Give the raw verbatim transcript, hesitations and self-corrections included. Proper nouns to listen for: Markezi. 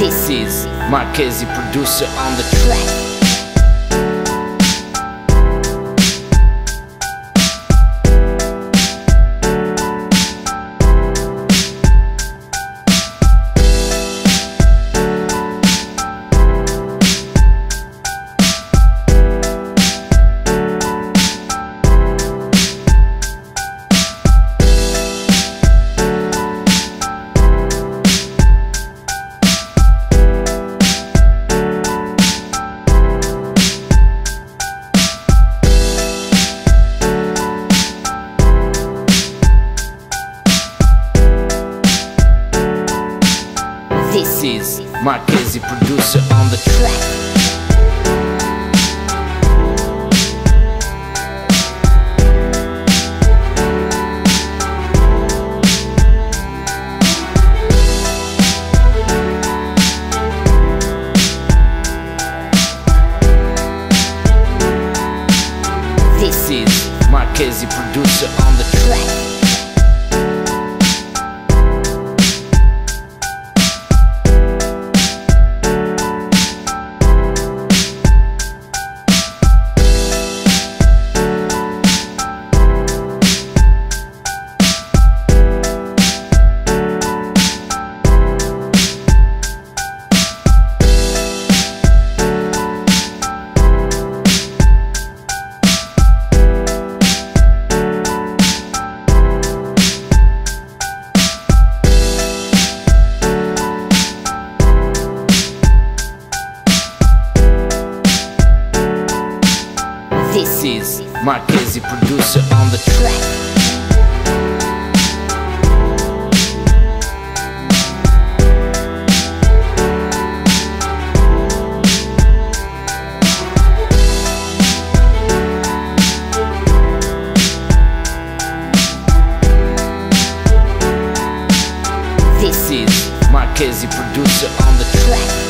This is Markezi, producer on the track. This is Markezi, producer on the track. This is Markezi, producer on the track. This is Markezi, producer on the track. This is Markezi, producer on the track.